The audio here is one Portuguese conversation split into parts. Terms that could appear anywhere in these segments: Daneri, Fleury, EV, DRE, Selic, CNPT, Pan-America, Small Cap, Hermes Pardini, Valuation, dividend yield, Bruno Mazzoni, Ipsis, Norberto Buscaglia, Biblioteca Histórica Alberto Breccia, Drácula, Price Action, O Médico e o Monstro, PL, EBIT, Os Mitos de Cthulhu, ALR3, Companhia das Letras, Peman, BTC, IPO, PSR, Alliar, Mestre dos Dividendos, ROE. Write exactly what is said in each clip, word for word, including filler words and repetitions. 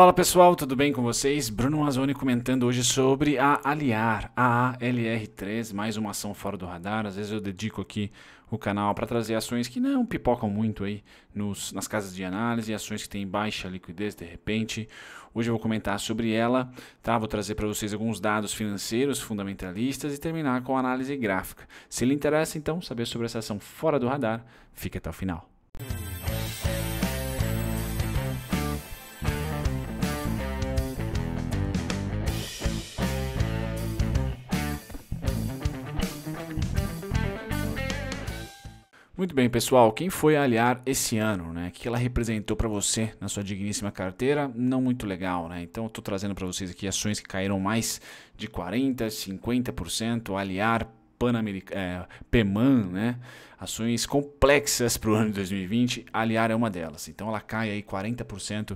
Fala pessoal, tudo bem com vocês? Bruno Mazzoni comentando hoje sobre a Alliar, a A L R três, mais uma ação fora do radar. Às vezes eu dedico aqui o canal para trazer ações que não pipocam muito aí nos, nas casas de análise, ações que têm baixa liquidez de repente. Hoje eu vou comentar sobre ela, tá? Vou trazer para vocês alguns dados financeiros fundamentalistas e terminar com a análise gráfica. Se lhe interessa então saber sobre essa ação fora do radar, fica até o final. Muito bem, pessoal, quem foi a Alliar esse ano, né? O que ela representou para você na sua digníssima carteira? Não muito legal, né? Então, estou trazendo para vocês aqui ações que caíram mais de quarenta por cento, cinquenta por cento, Alliar, Pan-America, é, Peman, né? Ações complexas para o ano de dois mil e vinte, Alliar é uma delas. Então, ela cai aí quarenta por cento.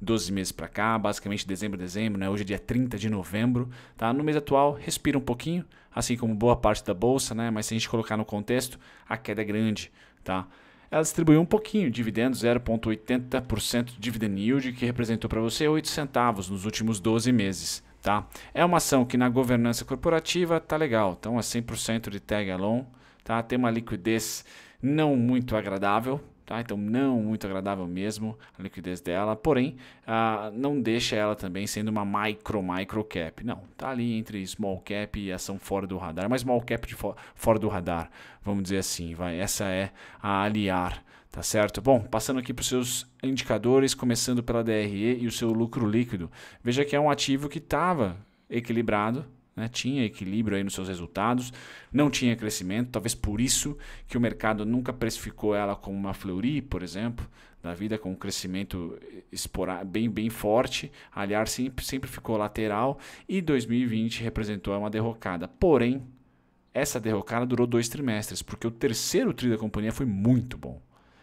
doze meses para cá, basicamente dezembro, dezembro, né? Hoje é dia trinta de novembro, tá? No mês atual, respira um pouquinho, assim como boa parte da bolsa, né? Mas se a gente colocar no contexto, a queda é grande, tá? Ela distribuiu um pouquinho de dividendos, zero vírgula oitenta por cento de dividend yield, que representou para você oito centavos nos últimos doze meses, tá? É uma ação que na governança corporativa tá legal, então é cem por cento de tag alone, tá? Tem uma liquidez não muito agradável, tá? Então não muito agradável mesmo a liquidez dela, porém ah, não deixa ela também sendo uma micro, micro cap, não, tá ali entre small cap e ação fora do radar, mas small cap de fo fora do radar, vamos dizer assim, vai. Essa é a Alliar, tá certo? Bom, passando aqui para os seus indicadores, começando pela D R E e o seu lucro líquido, veja que é um ativo que estava equilibrado, né? Tinha equilíbrio aí nos seus resultados, não tinha crescimento, talvez por isso que o mercado nunca precificou ela como uma Fleury, por exemplo, da vida, com um crescimento bem, bem forte. A Alliar sempre, sempre ficou lateral e dois mil e vinte representou uma derrocada, porém essa derrocada durou dois trimestres, porque o terceiro tri da companhia foi muito bom.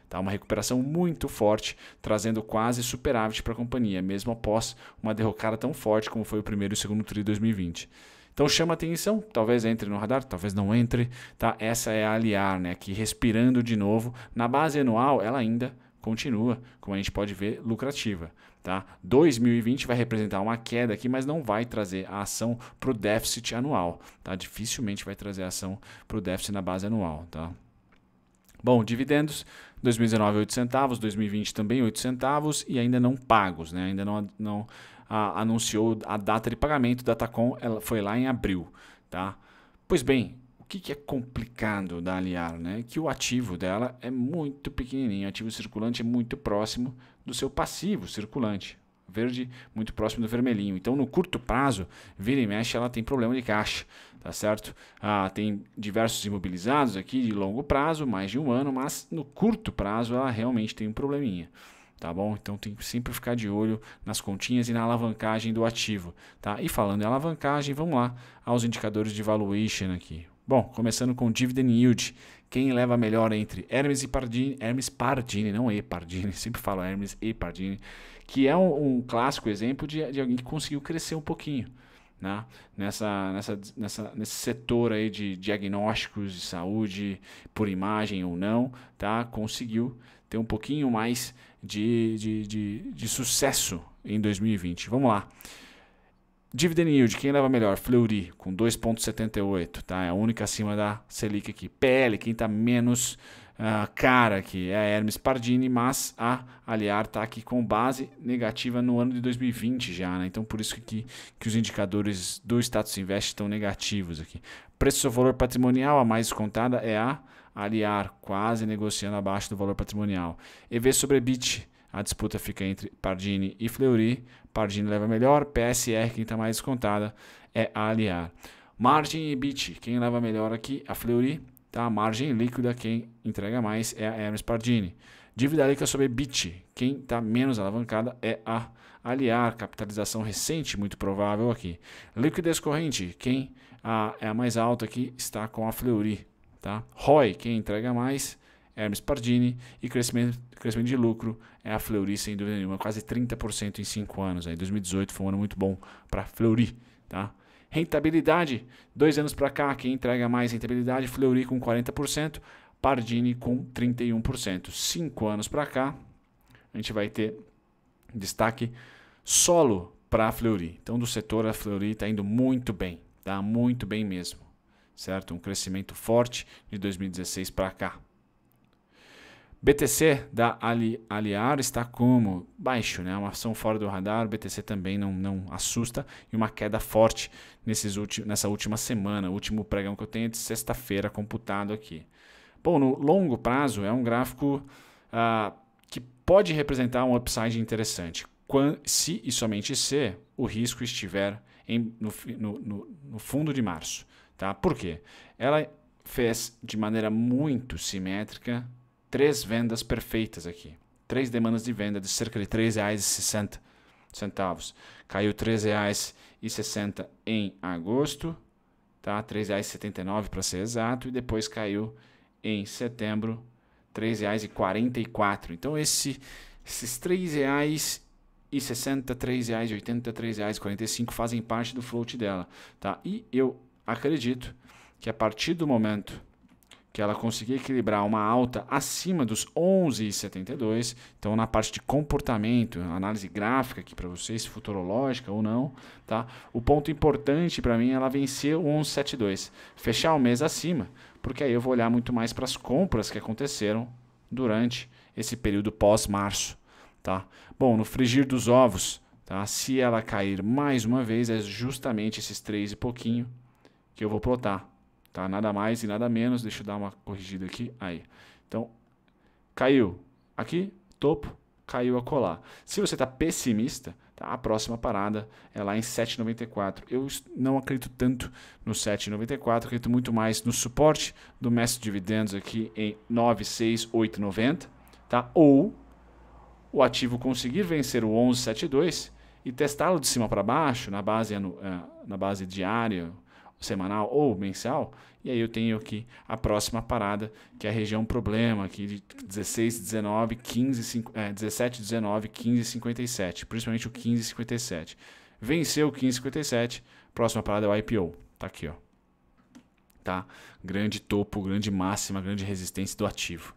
Tá, uma recuperação muito forte, trazendo quase superávit para a companhia, mesmo após uma derrocada tão forte como foi o primeiro e o segundo tri de dois mil e vinte. Então chama atenção, talvez entre no radar, talvez não entre, tá? Essa é a Alliar, né? Que respirando de novo, na base anual ela ainda continua, como a gente pode ver, lucrativa, tá? dois mil e vinte vai representar uma queda aqui, mas não vai trazer a ação para o déficit anual, tá? Dificilmente vai trazer a ação para o déficit na base anual, tá? Bom, dividendos, dois mil e dezenove oito centavos, dois mil e vinte também oito centavos e ainda não pagos, né? Ainda não, não a, anunciou a data de pagamento, Datacom ela foi lá em abril, tá? Pois bem, o que, que é complicado da Alliar, né? Que o ativo dela é muito pequenininho, o ativo circulante é muito próximo do seu passivo circulante, verde muito próximo do vermelhinho. Então, no curto prazo, vira e mexe, ela tem problema de caixa, tá certo? Ah, tem diversos imobilizados aqui de longo prazo, mais de um ano, mas no curto prazo ela realmente tem um probleminha, tá bom? Então, tem que sempre ficar de olho nas continhas e na alavancagem do ativo, tá? E falando em alavancagem, vamos lá aos indicadores de valuation aqui. Bom, começando com dividend yield, quem leva melhor entre Hermes e Pardini, Hermes Pardini, não E Pardini, sempre falo Hermes e Pardini, que é um, um clássico exemplo de, de alguém que conseguiu crescer um pouquinho, né? Nessa, nessa, nessa, nesse setor aí de diagnósticos de saúde, por imagem ou não, tá? Conseguiu ter um pouquinho mais de, de, de, de sucesso em dois mil e vinte. Vamos lá. Dividend yield, quem leva melhor? Fleury, com dois vírgula setenta e oito, tá? É a única acima da Selic aqui. P L, quem está menos uh, cara aqui, é a Hermes Pardini, mas a Alliar está aqui com base negativa no ano de dois mil e vinte já, né? Então, por isso que, que os indicadores do Status Invest estão negativos aqui. Preço sobre valor patrimonial, a mais descontada é a Alliar, quase negociando abaixo do valor patrimonial. E V sobre E B I T, a disputa fica entre Pardini e Fleury. Pardini leva melhor. P S R, quem está mais descontada, é a Alliar. Margem E B I T, quem leva melhor aqui? A Fleury. Tá? A margem líquida, quem entrega mais, é a Hermes Pardini. Dívida líquida sobre E B I T, quem está menos alavancada, é a Alliar. Capitalização recente, muito provável aqui. Liquidez corrente, quem a, é a mais alta aqui, está com a Fleury. Tá? R O E, quem entrega mais, Hermes Pardini, e crescimento, crescimento de lucro é a Fleury, sem dúvida nenhuma, quase trinta por cento em cinco anos. Aí dois mil e dezoito foi um ano muito bom para a Fleury, tá? Rentabilidade, dois anos para cá, quem entrega mais rentabilidade? Fleury com quarenta por cento, Pardini com trinta e um por cento. cinco anos para cá, a gente vai ter destaque solo para a Fleury. Então, do setor, a Fleury está indo muito bem, tá? Muito bem mesmo, certo? Um crescimento forte de dois mil e dezesseis para cá. B T C da Ali, Alliar está como? Baixo, né? Uma ação fora do radar, B T C também não, não assusta, e uma queda forte nesses ulti, nessa última semana. O último pregão que eu tenho é de sexta-feira computado aqui. Bom, no longo prazo é um gráfico ah, que pode representar um upside interessante, quando, se e somente se o risco estiver em, no, no, no fundo de março. Tá? Por quê? Ela fez de maneira muito simétrica três vendas perfeitas aqui. Três demandas de venda de cerca de três reais e sessenta centavos. Caiu três reais e sessenta centavos em agosto, tá? três reais e setenta e nove centavos para ser exato, e depois caiu em setembro três reais e quarenta e quatro centavos. Então esse, esses três reais e sessenta centavos, três reais e oitenta centavos, três reais e quarenta e cinco centavos fazem parte do float dela, tá? E eu acredito que a partir do momento que ela conseguir equilibrar uma alta acima dos onze reais e setenta e dois centavos, então na parte de comportamento, análise gráfica aqui para vocês, futurológica ou não, tá? O ponto importante para mim é ela vencer o onze reais e setenta e dois centavos, fechar o mês acima, porque aí eu vou olhar muito mais para as compras que aconteceram durante esse período pós-março, tá? Bom, no frigir dos ovos, tá? Se ela cair mais uma vez, é justamente esses três e pouquinho que eu vou plotar. Tá? Nada mais e nada menos. Deixa eu dar uma corrigida aqui. Aí. Então, caiu aqui, topo, caiu a colar. Se você está pessimista, tá? A próxima parada é lá em sete reais e noventa e quatro centavos. Eu não acredito tanto no sete reais e noventa e quatro centavos, acredito muito mais no suporte do mestre de dividendos aqui em nove reais e sessenta e oito centavos, tá? Ou o ativo conseguir vencer o onze reais e setenta e dois centavos e testá-lo de cima para baixo, na base, na base diária, semanal ou mensal, e aí eu tenho aqui a próxima parada, que é a região problema, aqui de dezesseis, dezenove, quinze, dezessete, dezenove, quinze e cinquenta e sete, principalmente o quinze e cinquenta e sete. Venceu o quinze e cinquenta e sete, próxima parada é o I P O, tá aqui, ó. Tá? Grande topo, grande máxima, grande resistência do ativo.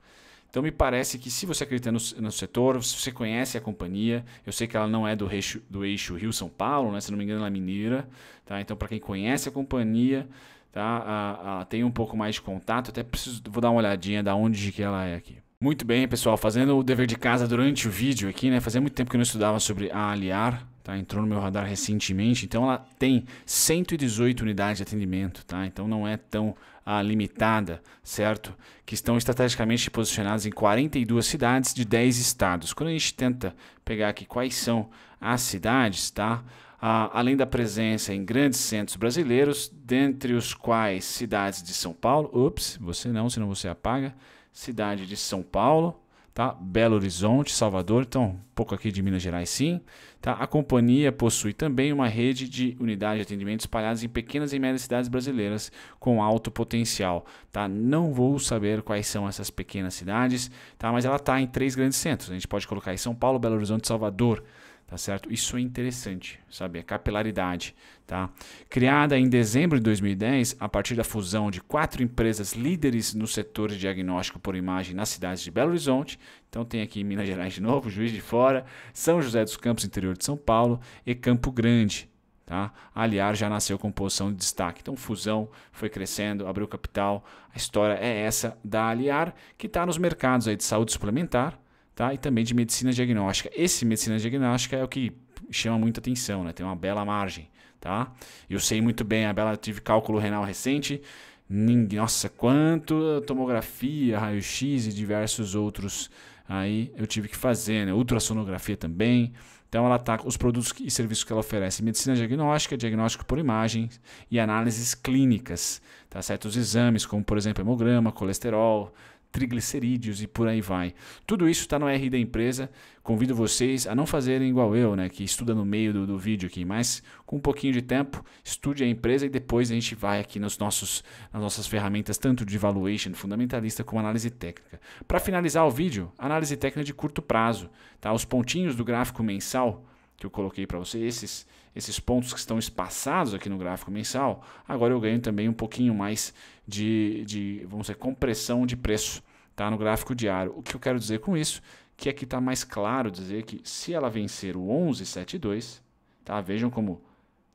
Então me parece que se você acredita no, no setor, se você conhece a companhia, eu sei que ela não é do eixo, do eixo Rio-São Paulo, né? Se não me engano ela é mineira, tá? Então para quem conhece a companhia, tá? Ah, ah, tem um pouco mais de contato, até preciso, vou dar uma olhadinha da onde que ela é aqui. Muito bem, pessoal, fazendo o dever de casa durante o vídeo aqui, né? Fazia muito tempo que eu não estudava sobre a Alliar, tá? Entrou no meu radar recentemente, então ela tem cento e dezoito unidades de atendimento, tá? Então não é tão ah, limitada, certo? Que estão estrategicamente posicionadas em quarenta e duas cidades de dez estados. Quando a gente tenta pegar aqui quais são as cidades, tá? Ah, além da presença em grandes centros brasileiros, dentre os quais cidades de São Paulo, ups, você não, senão você apaga, cidade de São Paulo, tá? Belo Horizonte, Salvador, então um pouco aqui de Minas Gerais sim. Tá? A companhia possui também uma rede de unidades de atendimento espalhadas em pequenas e médias cidades brasileiras com alto potencial. Tá? Não vou saber quais são essas pequenas cidades, tá? Mas ela está em três grandes centros. A gente pode colocar aí São Paulo, Belo Horizonte e Salvador. Tá certo? Isso é interessante, sabe? A capilaridade, tá? Criada em dezembro de dois mil e dez, a partir da fusão de quatro empresas líderes no setor de diagnóstico por imagem nas cidades de Belo Horizonte, então tem aqui Minas Gerais de novo, Juiz de Fora, São José dos Campos, interior de São Paulo, e Campo Grande. Tá? A Alliar já nasceu com posição de destaque, então fusão, foi crescendo, abriu capital, a história é essa da Alliar, que está nos mercados aí de saúde suplementar, tá? E também de medicina diagnóstica. Esse medicina diagnóstica é o que chama muita atenção, né? Tem uma bela margem, tá? Eu sei muito bem, a Bela tive cálculo renal recente, nossa, quanto tomografia, raio-x e diversos outros aí eu tive que fazer, né? Ultrassonografia também. Então ela tá, os produtos e serviços que ela oferece, medicina diagnóstica, diagnóstico por imagens e análises clínicas, tá certo? Os exames, como por exemplo hemograma, colesterol, triglicerídeos e por aí vai. Tudo isso está no R I da empresa. Convido vocês a não fazerem igual eu, né, que estuda no meio do, do vídeo aqui, mas com um pouquinho de tempo, estude a empresa e depois a gente vai aqui nos nossos, nas nossas ferramentas, tanto de valuation fundamentalista como análise técnica. Para finalizar o vídeo, análise técnica de curto prazo. Tá? Os pontinhos do gráfico mensal que eu coloquei para vocês, esses, esses pontos que estão espaçados aqui no gráfico mensal, agora eu ganho também um pouquinho mais de, de vamos dizer, compressão de preço, tá? No gráfico diário. O que eu quero dizer com isso que aqui está mais claro dizer que se ela vencer o onze setenta e dois, tá? Vejam como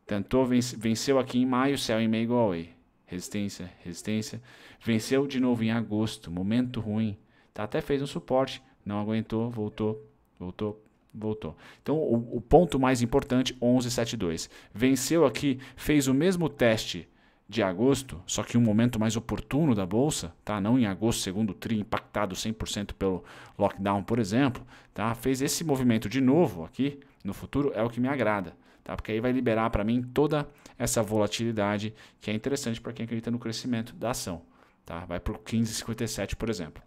tentou, venceu aqui em maio, sell in May, go away. Resistência, resistência. Venceu de novo em agosto, momento ruim. Tá? Até fez um suporte, não aguentou, voltou, voltou, voltou. Então, o, o ponto mais importante, onze setenta e dois. Venceu aqui, fez o mesmo teste de agosto, só que um momento mais oportuno da bolsa, tá? Não em agosto, segundo tri, impactado cem por cento pelo lockdown, por exemplo, tá? Fez esse movimento de novo aqui no futuro, é o que me agrada, tá? Porque aí vai liberar para mim toda essa volatilidade que é interessante para quem acredita no crescimento da ação, tá? Vai para o quinze cinquenta e sete, por exemplo.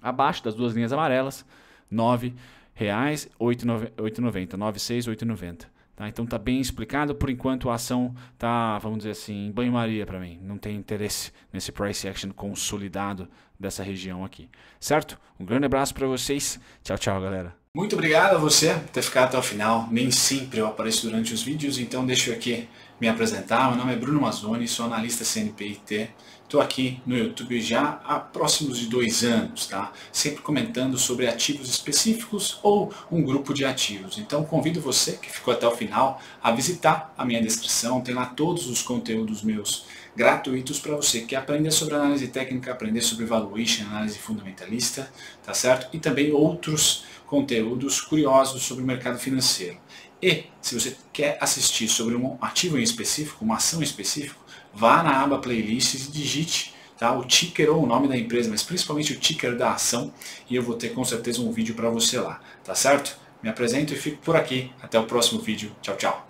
Abaixo das duas linhas amarelas, nove reais, oito e noventa, nove vírgula seis, oito e noventa. Tá, então está bem explicado. Por enquanto a ação está, vamos dizer assim, em banho-maria para mim. Não tem interesse nesse price action consolidado dessa região aqui. Certo? Um grande abraço para vocês. Tchau, tchau, galera. Muito obrigado a você por ter ficado até o final. Nem sempre eu apareço durante os vídeos, então deixa eu aqui me apresentar. Meu nome é Bruno Mazzoni, sou analista C N P T. Estou aqui no YouTube já há próximos de dois anos, tá? Sempre comentando sobre ativos específicos ou um grupo de ativos. Então convido você que ficou até o final a visitar a minha descrição. Tem lá todos os conteúdos meus gratuitos para você que aprender sobre análise técnica, aprender sobre valuation, análise fundamentalista, tá certo? E também outros conteúdos curiosos sobre o mercado financeiro. E se você quer assistir sobre um ativo em específico, uma ação em específico, vá na aba playlists e digite, tá, o ticker ou o nome da empresa, mas principalmente o ticker da ação, e eu vou ter com certeza um vídeo para você lá, tá certo? Me apresento e fico por aqui. Até o próximo vídeo. Tchau, tchau.